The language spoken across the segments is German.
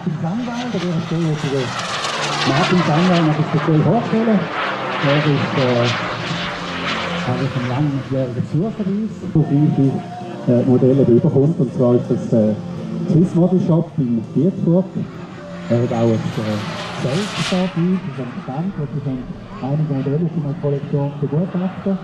Martin Sandwald, der ist der Martin Sandwald hat sich speziell hochgeholt. Der ist, habe ich einen langjährigen Suchdienst, wo viele Modelle überkommt. Und zwar ist das Swiss Model Shop in Würzburg. Er hat auch ein Selbstfahrzeug, das ist ein Stand, wo sie schon einige Modelle aus meiner Kollektion begutachten.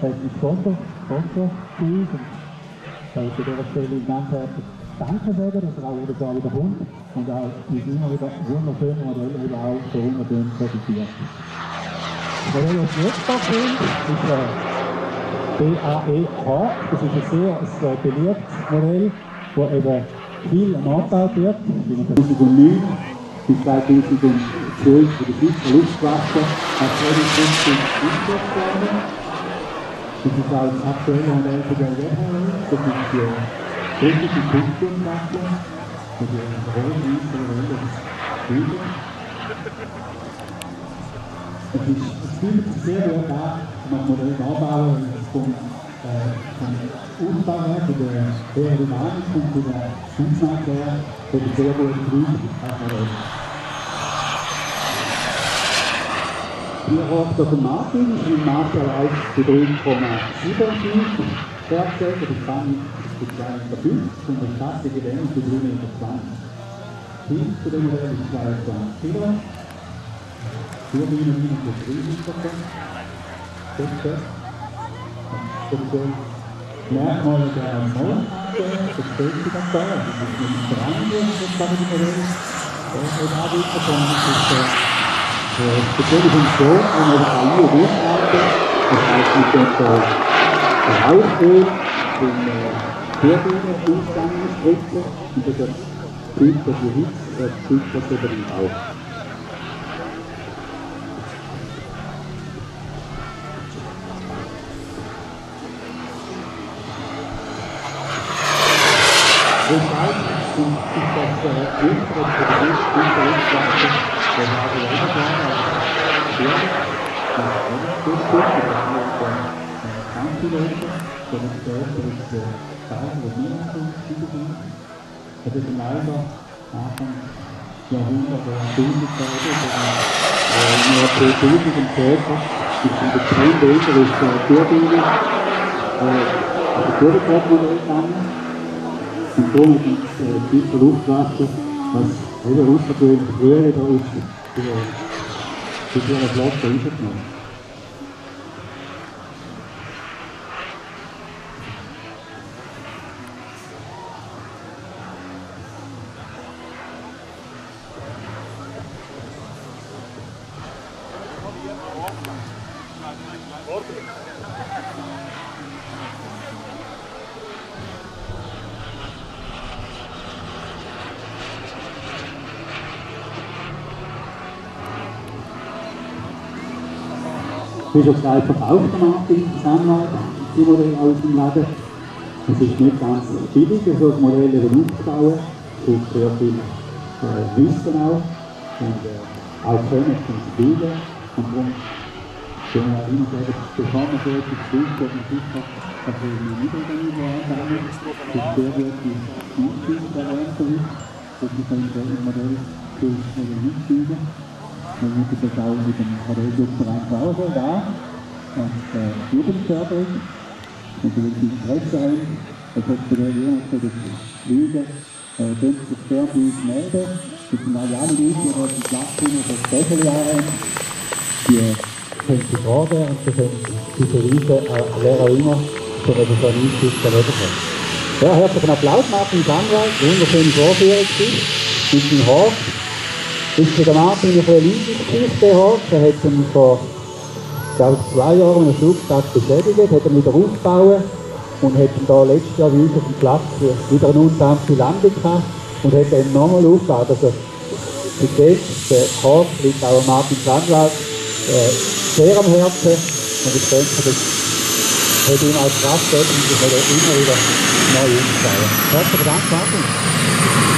Er hat mit Sponsordienst. Ich möchte an dieser Stelle ganz herzlich Danke sagen, dass er auch jedes Jahr wieder kommt und auch mit immer wieder wunderschönen Modellen wieder auch so wunderschön präsentiert. Die Modelle, die jetzt da sind, ist der BAE HAWK. Das ist ein sehr beliebtes Modell, das eben viel nachgebaut wird. 2009 bis 2012 für die Schweizer Luftwaffe hat 2015 eingesetzt worden. Das ist auch das aktuelle Modell für den WHA. Das ist die Kunststoffmaschung, die es fühlt sich sehr gut an, man Modell anbauen und es kommt vom Aufbau her, von der Aerodynamik und von der Schutzmacht her, von der sehr guten Gründung auf Modell. Hier raucht der Martin, im Masterreich zu 3,75. Werkzeug, das kann ich für 2,5 und das klasse Gelände für 3,20 Meter. Hin zu dem Modell ist 2,20 Kilo. 4,9 plus 3,5%. Das ist das. Das ist ein Merkmal der Mondkarte, das fällt sich auch da. Das ist nämlich der Rangel, das kann ich mir reden. Und auch wieder kommt es natürlich im Show, wenn man das alle durchhalten. Das heißt mit dem der Hausöl, den Türbühnen, Umstangen, Spritze und das Bild, das wir hitzen, das Bild, das über den Bauch. Und dann ist das untere Produkt, untere Umstange, der Haare weitergegangen, aber die Leute, die das Körper und die Zeit, die wir uns übergeben, das ist leider Anfang Jahrhundert oder Bundeszeit, oder im Jahr 2000 im Körper, gibt es über 10 Meter aus der Turbine, auf der Turbinenmodell gegangen, und darum gibt es Schweizer Luftwaffe, was eben außergewöhnlich früher da aus dieser Flotte rausgenommen. Wie schon gesagt, verkauft der Martin Sandwald die Modelle aus dem Laden. Es ist nicht ganz billig, so das Modell eben aufzubauen. Es braucht sehr viel Wissen auch und auch Können zum Spielen. Und darum können wir immer sagen, bevor man so etwas spielt, dass man sich auf eine Niederlage anbauen. Es ist sehr gut, die Ausbildung erwähnt ist, dass man so ein Modell für das Modell mitbilden kann. Wir müssen das auch mit dem Modelljugendverein Brauersold an und Jugendförderung und die Interesse haben. Das heißt, wir werden für das Fliegen günstig sehr gut melden. Das sind alle Leute, die auf dem Platz sind, die Special-Jahre haben. Die können sich fragen und sie können diese Reise an Lehrer immer für eine Vereinigkeit erledigen. Ja, herzlichen Applaus, Martin Sandwald. Wunderschöne Vorführung mit dem Hof. Das ist für den Martin eine Liebesgeschichte. Er hat ihn vor, glaube ich, 2 Jahren einen Flugplatz beschädigt, hat ihn wieder aufgebaut und hat ihn da letztes Jahr bei uns auf dem Platz wieder eine unsanfte Landung gehabt und hat ihn nochmal aufgebaut. Also, ihr seht, der Korb liegt auch Martin Sandwald sehr am Herzen und ich denke, das hat ihm auch Kraft gegeben und das hat er immer wieder neu aufgebaut. Herzlichen Dank, Martin.